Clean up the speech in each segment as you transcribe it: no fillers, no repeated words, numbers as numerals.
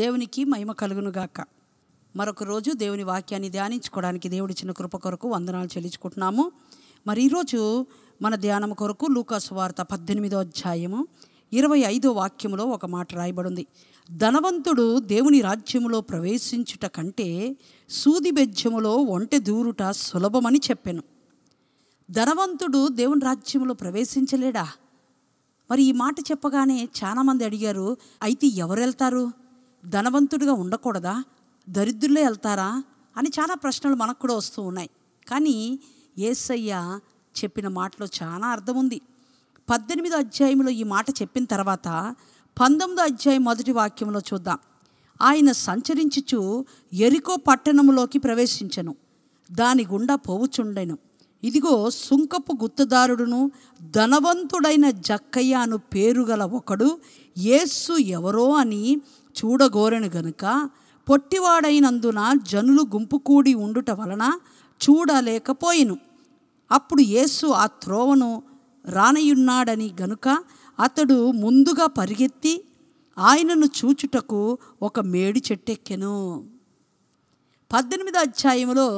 దేవునికి మహిమ కలుగును గాక. మరొక రోజు దేవుని వాక్యాన్ని ధ్యానించుకోవడానికి దేవుడి ఇచ్చిన కృప కొరకు వందనాలు చెల్లించుకుంటున్నాము. మరి ఈరోజు మన ధ్యానం కొరకు లూకా సువార్త 18వ అధ్యాయము 25వ వాక్యములో ఒక మాట రాయబడింది. ధనవంతుడు దేవుని రాజ్యములో ప్రవేశించుట కంటే సూది బెజ్జములో ఒంటె దూరుట సులభమని చెప్పెను. ధనవంతుడు దేవుని రాజ్యములో ప్రవేశించలేడా? మరి ఈ మాట చెప్పగానే చాలామంది అడిగారు, అయితే ఎవరు వెళ్తారు? ధనవంతుడిగా ఉండకూడదా? దరిద్రులే వెళ్తారా అని చాలా ప్రశ్నలు మనకు కూడా వస్తూ ఉన్నాయి. కానీ యేసయ్య చెప్పిన మాటలో చాలా అర్థం ఉంది. 18వ అధ్యాయంలో ఈ మాట చెప్పిన తర్వాత 19వ అధ్యాయం మొదటి వాక్యంలో చూద్దాం. ఆయన సంచరించుచు ఎరికో పట్టణంలోకి ప్రవేశించెను, దాని గుండా పోవుచుండెను. ఇదిగో, సుంకపు గుత్తదారుడును ధనవంతుడైన జక్కయ్య అను పేరు గల ఒకడు యేసు ఎవరో అని చూడగోరెను గనుక పొట్టివాడైనందున జనులు గుంపు కూడి ఉండుట వలన చూడలేకపోయెను. అప్పుడు యేసు ఆ త్రోవను రానయున్నాడని గనుక అతడు ముందుగా పరిగెత్తి ఆయనను చూచుటకు ఒక మేడి చెట్టెక్కెను. 18వ అధ్యాయంలో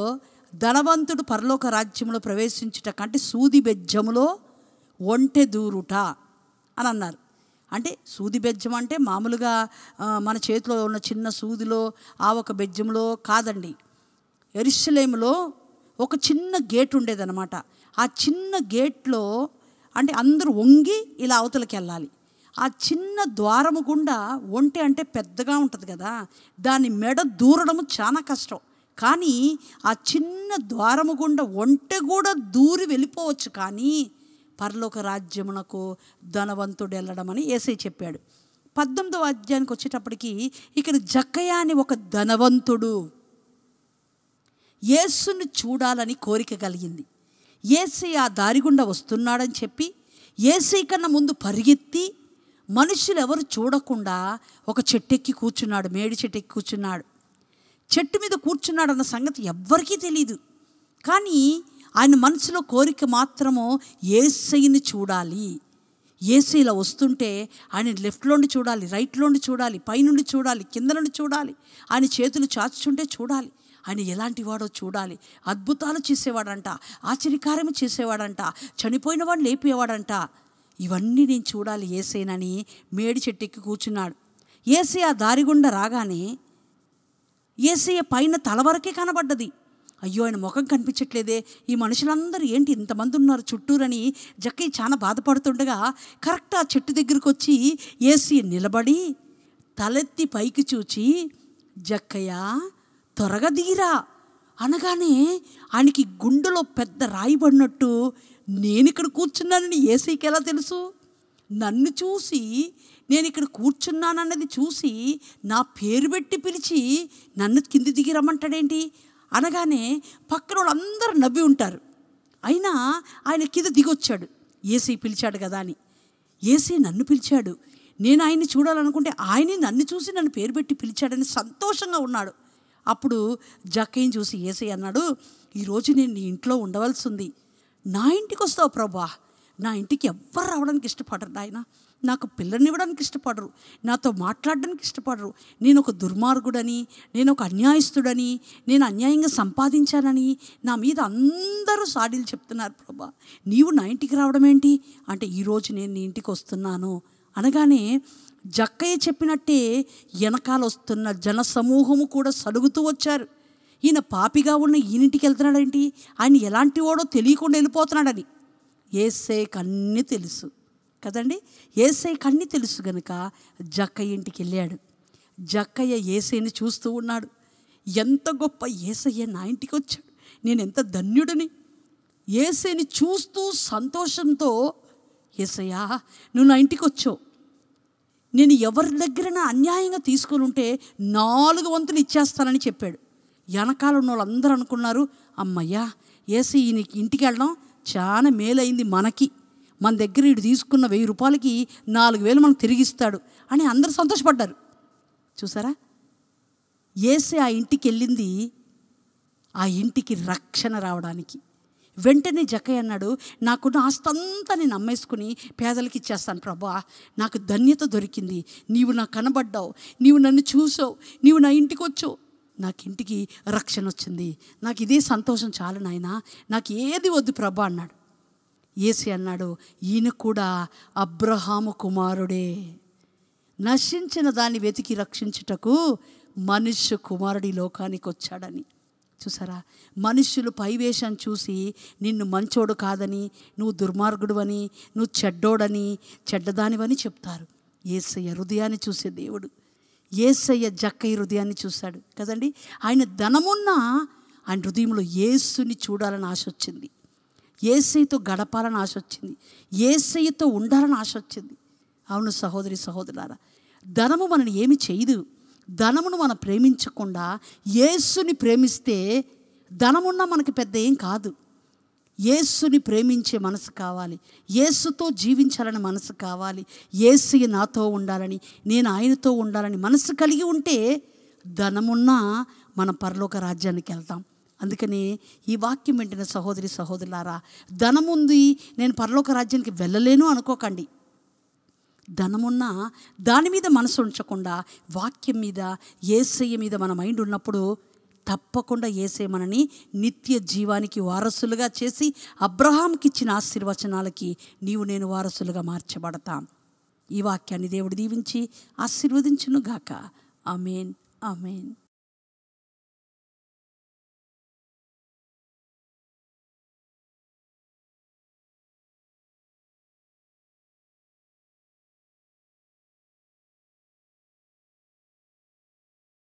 ధనవంతుడు పరలోక రాజ్యంలో ప్రవేశించుట కంటే సూది బెజ్జములో ఒంటె దూరుట అని అన్నారు. అంటే సూది బెజ్జం అంటే మామూలుగా మన చేతిలో ఉన్న చిన్న సూదిలో ఆ ఒక బెజ్జంలో కాదండి. యెరూషలేములో ఒక చిన్న గేట్ ఉండేదన్నమాట. ఆ చిన్న గేట్లో అంటే అందరూ వంగి ఇలా అవతలకి వెళ్ళాలి. ఆ చిన్న ద్వారము గుండా ఒంటె అంటే పెద్దగా ఉంటుంది కదా, దాని మెడ దూరడము చాలా కష్టం. కానీ ఆ చిన్న ద్వారము గుండా ఒంటె కూడా దూరి వెళ్ళిపోవచ్చు. కానీ పరలోక రాజ్యమునకు ధనవంతుడు వెళ్ళడం అని యేసయ్య చెప్పాడు. 19వ అధ్యాయానికి వచ్చేటప్పటికి ఇక్కడ జక్కయ్య అని ఒక ధనవంతుడు యేసును చూడాలని కోరిక కలిగింది. యేసయ్య ఆ దారిగుండా వస్తున్నాడని చెప్పి యేసయ్య కన్నా ముందు పరిగెత్తి మనుషులు ఎవరు చూడకుండా ఒక చెట్టెక్కి కూర్చున్నాడు, మేడి చెట్టెక్కి కూర్చున్నాడు. చెట్టు మీద కూర్చున్నాడన్న సంగతి ఎవ్వరికీ తెలియదు. కానీ ఆయన మనసులో కోరిక మాత్రము యేసయ్యని చూడాలి. యేసయ్య వస్తుంటే ఆయన లెఫ్ట్లోండి చూడాలి, రైట్లోండి చూడాలి, పైనుండి చూడాలి, కింద నుండి చూడాలి, ఆయన చేతులు చాచుచుంటే చూడాలి, ఆయన ఎలాంటి వాడో చూడాలి. అద్భుతాలు చేసేవాడంట, ఆశ్చర్యకార్యము చేసేవాడంట, చనిపోయిన వాడు లేపేవాడంట. ఇవన్నీ నేను చూడాలి యేసయ్యనని మేడి చెట్టుకి కూర్చున్నాడు. యేసయ్య ఆ దారిగుండా రాగానే యేసయ్య పైన తల వరకే కనబడ్డది. అయ్యో, ఆయన ముఖం కనిపించట్లేదే, ఈ మనుషులందరూ ఏంటి ఇంతమంది ఉన్నారు చుట్టూరని జక్కయ్య చాలా బాధపడుతుండగా కరెక్ట్ ఆ చెట్టు దగ్గరికి వచ్చి యేసయ్య నిలబడి తలెత్తి పైకి చూచి, జక్కయ్య త్వరగా దిగిరా అనగానే ఆయనకి గుండెలో పెద్ద రాయిబడినట్టు, నేను ఇక్కడ కూర్చున్నానని యేసయ్యకి ఎలా తెలుసు? నన్ను చూసి, నేను ఇక్కడ కూర్చున్నానన్నది చూసి, నా పేరు పెట్టి పిలిచి నన్ను కింది దిగి రమ్మంటాడేంటి అనగానే పక్కన వాళ్ళందరూ నవ్వి ఉంటారు. అయినా ఆయన కింద దిగొచ్చాడు, యేసయ్య పిలిచాడు కదా అని. యేసయ్య నన్ను పిలిచాడు, నేను ఆయన్ని చూడాలనుకుంటే ఆయనే నన్ను చూసి నన్ను పేరు పెట్టి పిలిచాడని సంతోషంగా ఉన్నాడు. అప్పుడు జక్కయ్యని చూసి యేసయ్య అన్నాడు, ఈరోజు నేను నీ ఇంట్లో ఉండవలసి ఉంది, నా ఇంటికి వస్తావు ప్రభా. నా ఇంటికి ఎవ్వరు రావడానికి ఇష్టపడరు నాయన, నాకు పిల్లనివ్వడానికి ఇష్టపడరు, నాతో మాట్లాడడానికి ఇష్టపడరు. నేను ఒక దుర్మార్గుడని, నేను ఒక అన్యాయస్తుడని, నేను అన్యాయంగా సంపాదించానని నా మీద అందరూ సాడీలు చెప్తున్నారు ప్రభా. నీవు నా ఇంటికి రావడం ఏంటి అంటే, ఈరోజు నేను నీ ఇంటికి వస్తున్నాను అనగానే జక్కయ్య చెప్పినట్టే వెనకాల వస్తున్న జన సమూహము కూడా సలుగుతూ వచ్చారు. ఈయన పాపిగా ఉన్న ఈయనింటికి వెళ్తున్నాడేంటి, ఆయన ఎలాంటి వాడో తెలియకుండా వెళ్ళిపోతున్నాడని. యేసయ్యకి అన్నీ తెలుసు కదండి. యేసయ్యకి అన్నీ తెలుసు గనుక జక్కయ్య ఇంటికి వెళ్ళాడు. జక్కయ్య యేసయ్యని చూస్తూ ఉన్నాడు. ఎంత గొప్ప యేసయ్య నా ఇంటికి వచ్చాడు, నేను ఎంత ధన్యుడిని. యేసయ్యని చూస్తూ సంతోషంతో, యేసయ్య నువ్వు నా ఇంటికి వచ్చావు, నేను ఎవరి దగ్గరన అన్యాయంగా తీసుకుని ఉంటే 4 వంతులు ఇచ్చేస్తానని చెప్పాడు. వెనకాల ఉన్న వాళ్ళు అందరూ అనుకున్నారు, అమ్మయ్యా యేసయ్య ఈయనకి ఇంటికి వెళ్ళడం చాలా మేలైంది, మనకి మన దగ్గర ఇటు తీసుకున్న 1000 రూపాయలకి 4000 మనకు తిరిగిస్తాడు అని అందరూ సంతోషపడ్డారు. చూసారా, యేసయ్య ఆ ఇంటికి వెళ్ళింది ఆ ఇంటికి రక్షణ రావడానికి, వెంటనే జక్కయ్య అన్నాడు, నాకున్న ఆస్తి అంతా నేను అమ్మేసుకుని పేదలకి ఇచ్చేస్తాను ప్రభువా, నాకు ధన్యత దొరికింది, నీవు నాకు కనబడ్డావు, నీవు నన్ను చూసావు, నీవు నా ఇంటికి వచ్చావు, నాకు ఇంటికి రక్షణ వచ్చింది, నాకు ఇదే సంతోషం చాలు నాయన, నాకు ఏది వద్దు ప్రభా అన్నాడు. యేసు అన్నాడు, ఈయన కూడా అబ్రహాము కుమారుడే, నశించిన దాన్ని వెతికి రక్షించుటకు మనుష్య కుమారుడి లోకానికి వచ్చాడని. చూసారా, మనుష్యులు పైవేషం చూసి నిన్ను మంచోడు కాదని, నువ్వు దుర్మార్గుడు అని, నువ్వు చెడ్డోడని, చెడ్డదానివని చెప్తారు. యేసయ్య హృదయాన్ని చూసే దేవుడు. యేసయ్య జక్కయ్య హృదయాన్ని చూశాడు కదండి. ఆయన ధనమున్నా ఆయన హృదయంలో యేసుని చూడాలని ఆశ వచ్చింది, యేసయ్యతో గడపాలని ఆశ వచ్చింది, యేసయ్యతో ఉండాలని ఆశ వచ్చింది. అవును సహోదరి సహోదరులారా, ధనము మనని ఏమి చేయదు. ధనమును మనం ప్రేమించకుండా యేసుని ప్రేమిస్తే ధనమున్నా మనకి పెద్ద ఏం కాదు. యేసుని ప్రేమించే మనసు కావాలి, యేసుతో జీవించాలని మనసు కావాలి, యేసు నాతో ఉండాలని, నేను ఆయనతో ఉండాలని మనసు కలిగి ఉంటే ధనమున్నా మనం పరలోక రాజ్యానికి వెళ్తాం. అందుకని ఈ వాక్యం వెంటనే సహోదరి సహోదరులారా, ధనముంది నేను పరలోక రాజ్యానికి వెళ్ళలేను అనుకోకండి. ధనమున్నా దాని మీద మనసు ఉంచకుండా వాక్యం మీద యేసయ్య మీద మన మైండ్ ఉన్నప్పుడు తప్పకుండా యేసయ్య మనని నిత్య జీవానికి వారసులుగా చేసి అబ్రహాంకి ఇచ్చిన ఆశీర్వచనాలకి నీవు నేను వారసులుగా మార్చబడతాం. ఈ వాక్యాన్ని దేవుడు దీవించి ఆశీర్వదించును గాక. ఆమేన్ ఆమేన్.